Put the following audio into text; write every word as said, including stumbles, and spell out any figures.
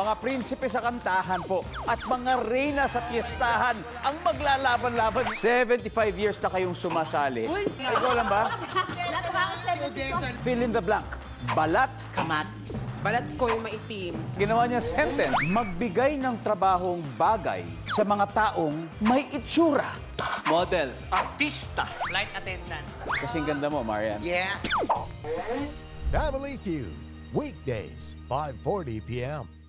mga prinsipe sa kantahan po at mga reyna sa piyestahan ang maglalaban-laban. seventy-five years na kayong sumasali. Ikaw lang ba? Fill in the blank. Balat. Kamatis. Balat ko yung maitim. Ginawa niya sentence. Magbigay ng trabahong bagay sa mga taong may itsura. Model. Artista. Flight attendant. Kasing ganda mo, Marian. Yes. Family Feud. Weekdays, five forty p m